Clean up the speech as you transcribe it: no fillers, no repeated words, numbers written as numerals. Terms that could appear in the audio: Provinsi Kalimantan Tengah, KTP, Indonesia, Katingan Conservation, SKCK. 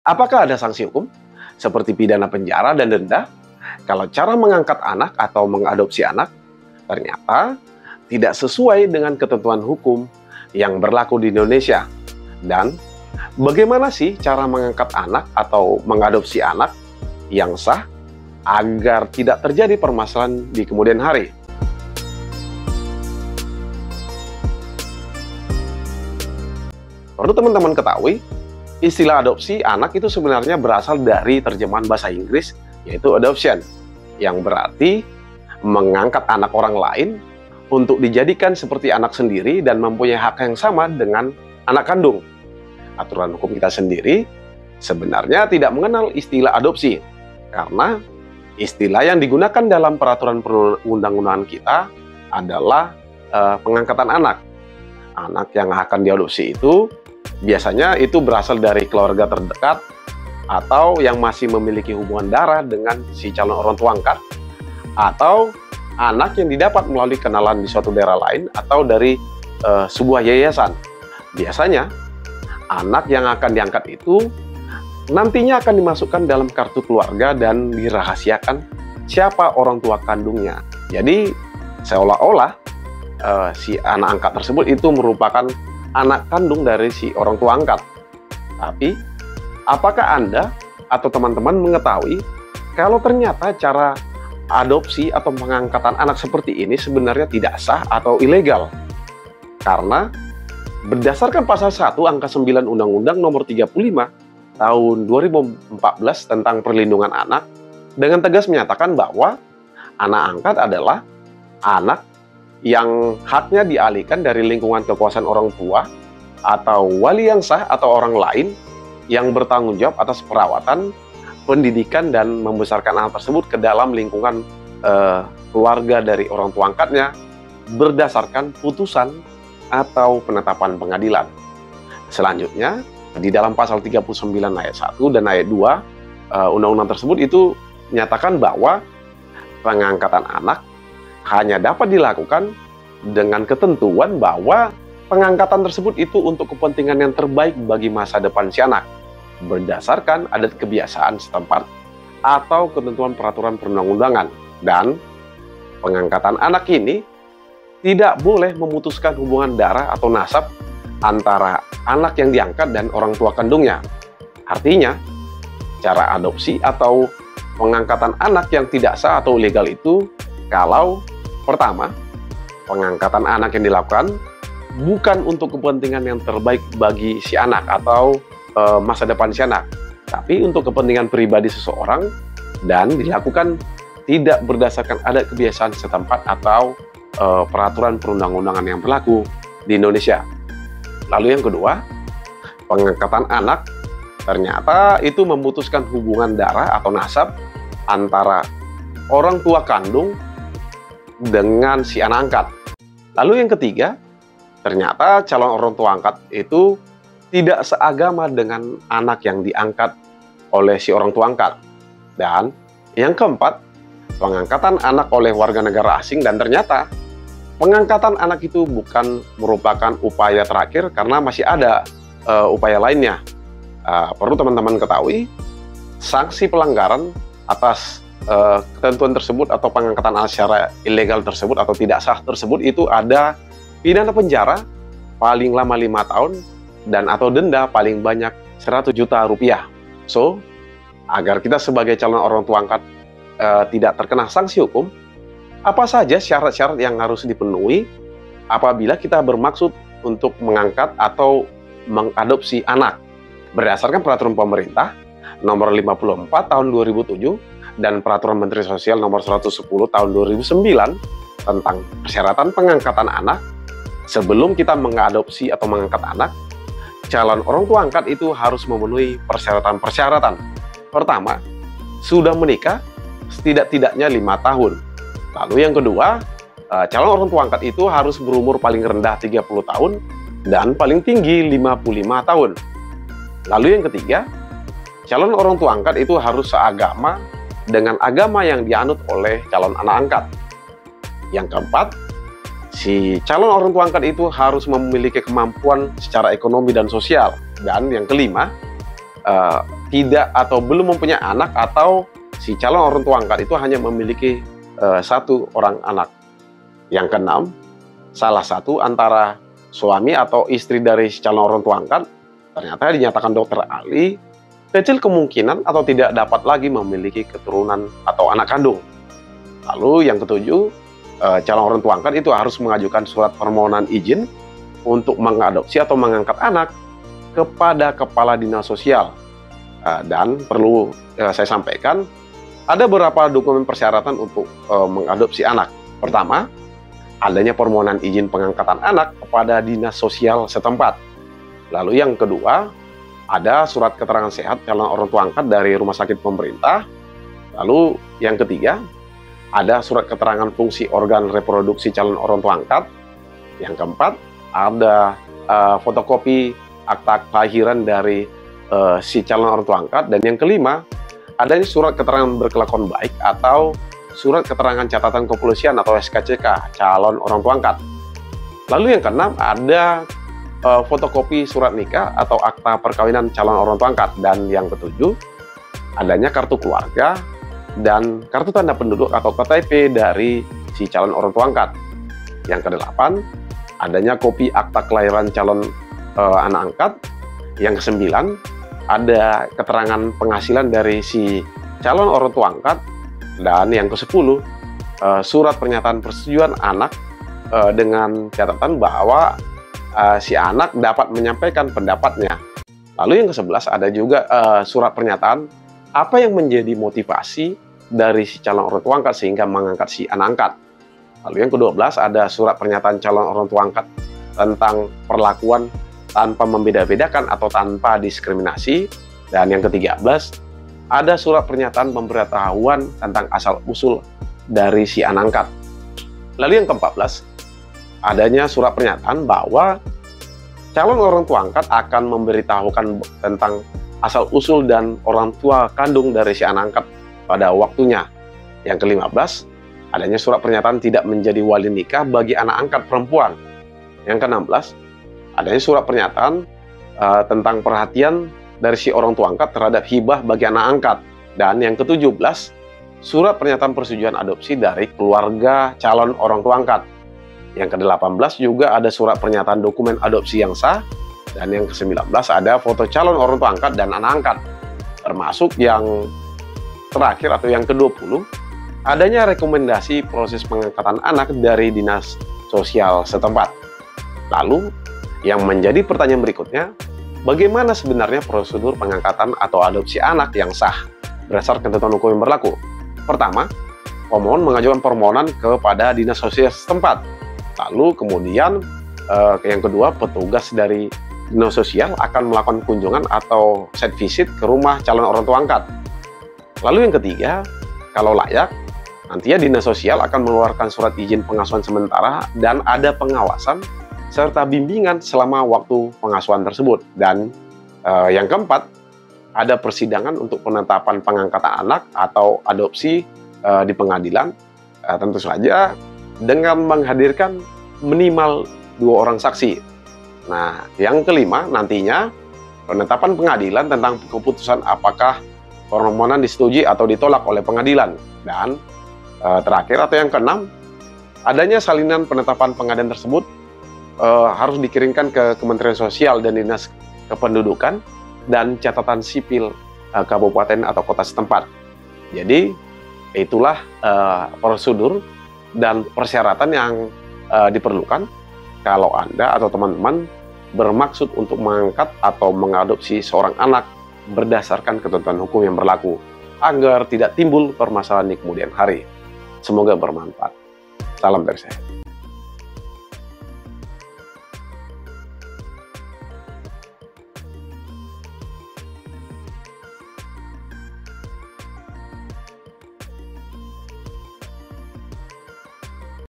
Apakah ada sanksi hukum seperti pidana penjara dan denda kalau cara mengangkat anak atau mengadopsi anak ternyata tidak sesuai dengan ketentuan hukum yang berlaku di Indonesia? Dan bagaimana sih cara mengangkat anak atau mengadopsi anak yang sah agar tidak terjadi permasalahan di kemudian hari? Perlu teman-teman ketahui, istilah adopsi anak itu sebenarnya berasal dari terjemahan bahasa Inggris, yaitu adoption, yang berarti mengangkat anak orang lain untuk dijadikan seperti anak sendiri dan mempunyai hak yang sama dengan anak kandung. Aturan hukum kita sendiri sebenarnya tidak mengenal istilah adopsi, karena istilah yang digunakan dalam peraturan perundang-undangan kita adalah pengangkatan anak. Anak yang akan diadopsi itu biasanya itu berasal dari keluarga terdekat atau yang masih memiliki hubungan darah dengan si calon orang tua angkat, atau anak yang didapat melalui kenalan di suatu daerah lain atau dari sebuah yayasan. Biasanya anak yang akan diangkat itu nantinya akan dimasukkan dalam kartu keluarga dan dirahasiakan siapa orang tua kandungnya. Jadi seolah-olah si anak angkat tersebut itu merupakan anak kandung dari si orang tua angkat. Tapi, apakah Anda atau teman-teman mengetahui kalau ternyata cara adopsi atau pengangkatan anak seperti ini sebenarnya tidak sah atau ilegal? Karena berdasarkan pasal 1 angka 9 Undang-Undang Nomor 35 tahun 2014 tentang perlindungan anak dengan tegas menyatakan bahwa anak angkat adalah anak yang haknya dialihkan dari lingkungan kekuasaan orang tua atau wali yang sah atau orang lain yang bertanggung jawab atas perawatan, pendidikan, dan membesarkan anak tersebut ke dalam lingkungan keluarga dari orang tua angkatnya berdasarkan putusan atau penetapan pengadilan. Selanjutnya, di dalam pasal 39 ayat 1 dan ayat 2 undang-undang tersebut itu menyatakan bahwa pengangkatan anak hanya dapat dilakukan dengan ketentuan bahwa pengangkatan tersebut itu untuk kepentingan yang terbaik bagi masa depan si anak, berdasarkan adat kebiasaan setempat atau ketentuan peraturan perundang-undangan. Dan pengangkatan anak ini tidak boleh memutuskan hubungan darah atau nasab antara anak yang diangkat dan orang tua kandungnya. Artinya, cara adopsi atau pengangkatan anak yang tidak sah atau ilegal itu kalau pertama, pengangkatan anak yang dilakukan bukan untuk kepentingan yang terbaik bagi si anak atau masa depan si anak, tapi untuk kepentingan pribadi seseorang dan dilakukan tidak berdasarkan adat kebiasaan setempat atau peraturan perundang-undangan yang berlaku di Indonesia. Lalu yang kedua, pengangkatan anak ternyata itu memutuskan hubungan darah atau nasab antara orang tua kandung dengan si anak angkat. Lalu yang ketiga, ternyata calon orang tua angkat itu tidak seagama dengan anak yang diangkat oleh si orang tua angkat. Dan yang keempat, pengangkatan anak oleh warga negara asing, dan ternyata pengangkatan anak itu bukan merupakan upaya terakhir karena masih ada upaya lainnya. Perlu teman-teman ketahui, sanksi pelanggaran atas ketentuan tersebut atau pengangkatan anak secara ilegal tersebut atau tidak sah tersebut itu ada pidana penjara paling lama 5 tahun dan atau denda paling banyak 100 juta rupiah. So, agar kita sebagai calon orang tua angkat tidak terkena sanksi hukum, apa saja syarat-syarat yang harus dipenuhi apabila kita bermaksud untuk mengangkat atau mengadopsi anak? Berdasarkan peraturan pemerintah nomor 54 tahun 2007 dan Peraturan Menteri Sosial Nomor 110 Tahun 2009 tentang persyaratan pengangkatan anak, sebelum kita mengadopsi atau mengangkat anak, calon orang tua angkat itu harus memenuhi persyaratan-persyaratan. Pertama, sudah menikah setidak-tidaknya 5 tahun. Lalu yang kedua, calon orang tua angkat itu harus berumur paling rendah 30 tahun dan paling tinggi 55 tahun. Lalu yang ketiga, calon orang tua angkat itu harus seagama dengan agama yang dianut oleh calon anak angkat. Yang keempat, si calon orang tua angkat itu harus memiliki kemampuan secara ekonomi dan sosial. Dan yang kelima, tidak atau belum mempunyai anak, atau si calon orang tua angkat itu hanya memiliki satu orang anak. Yang keenam, salah satu antara suami atau istri dari si calon orang tua angkat ternyata dinyatakan dokter ahli kecil kemungkinan atau tidak dapat lagi memiliki keturunan atau anak kandung. Lalu yang ketujuh, calon orang tua angkat itu harus mengajukan surat permohonan izin untuk mengadopsi atau mengangkat anak kepada Kepala Dinas Sosial. Dan perlu saya sampaikan, ada beberapa dokumen persyaratan untuk mengadopsi anak. Pertama, adanya permohonan izin pengangkatan anak kepada Dinas Sosial setempat. Lalu yang kedua, ada surat keterangan sehat calon orang tua angkat dari rumah sakit pemerintah. Lalu yang ketiga, ada surat keterangan fungsi organ reproduksi calon orang tua angkat. Yang keempat, ada fotokopi akta kelahiran dari si calon orang tua angkat. Dan yang kelima, adanya surat keterangan berkelakuan baik atau surat keterangan catatan kepolisian atau SKCK calon orang tua angkat. Lalu yang keenam, ada fotokopi surat nikah atau akta perkawinan calon orang tua angkat. Dan yang ketujuh, adanya kartu keluarga dan kartu tanda penduduk atau KTP dari si calon orang tua angkat. Yang kedelapan, adanya kopi akta kelahiran calon anak angkat. Yang kesembilan, ada keterangan penghasilan dari si calon orang tua angkat. Dan yang ke-10, surat pernyataan persetujuan anak dengan catatan bahwa si anak dapat menyampaikan pendapatnya. Lalu yang ke-11, ada juga surat pernyataan apa yang menjadi motivasi dari si calon orang tua angkat sehingga mengangkat si anak angkat. Lalu yang ke-12, ada surat pernyataan calon orang tua angkat tentang perlakuan tanpa membeda-bedakan atau tanpa diskriminasi. Dan yang ke-13, ada surat pernyataan pemberitahuan tentang asal-usul dari si anak angkat. Lalu yang ke-14, adanya surat pernyataan bahwa calon orang tua angkat akan memberitahukan tentang asal-usul dan orang tua kandung dari si anak angkat pada waktunya. Yang ke-15, adanya surat pernyataan tidak menjadi wali nikah bagi anak angkat perempuan. Yang ke-16, adanya surat pernyataan tentang perhatian dari si orang tua angkat terhadap hibah bagi anak angkat. Dan yang ke-17, surat pernyataan persetujuan adopsi dari keluarga calon orang tua angkat. Yang ke-18 juga ada surat pernyataan dokumen adopsi yang sah. Dan yang ke-19 ada foto calon orang tua angkat dan anak angkat. Termasuk yang terakhir atau yang ke-20, adanya rekomendasi proses pengangkatan anak dari dinas sosial setempat. Lalu yang menjadi pertanyaan berikutnya, bagaimana sebenarnya prosedur pengangkatan atau adopsi anak yang sah berdasarkan ketentuan hukum yang berlaku? Pertama, pemohon mengajukan permohonan kepada dinas sosial setempat. Lalu kemudian yang kedua, petugas dari dinas sosial akan melakukan kunjungan atau site visit ke rumah calon orang tua angkat. Lalu yang ketiga, kalau layak, nantinya dinas sosial akan mengeluarkan surat izin pengasuhan sementara dan ada pengawasan serta bimbingan selama waktu pengasuhan tersebut. Dan yang keempat, ada persidangan untuk penetapan pengangkatan anak atau adopsi di pengadilan, tentu saja dengan menghadirkan minimal 2 orang saksi. Nah, yang kelima, nantinya penetapan pengadilan tentang keputusan apakah permohonan disetujui atau ditolak oleh pengadilan. Dan terakhir atau yang keenam, adanya salinan penetapan pengadilan tersebut harus dikirimkan ke Kementerian Sosial dan Dinas Kependudukan dan catatan sipil kabupaten atau kota setempat. Jadi itulah prosedur dan persyaratan yang diperlukan kalau Anda atau teman-teman bermaksud untuk mengangkat atau mengadopsi seorang anak berdasarkan ketentuan hukum yang berlaku, agar tidak timbul permasalahan di kemudian hari. Semoga bermanfaat. Salam dari saya.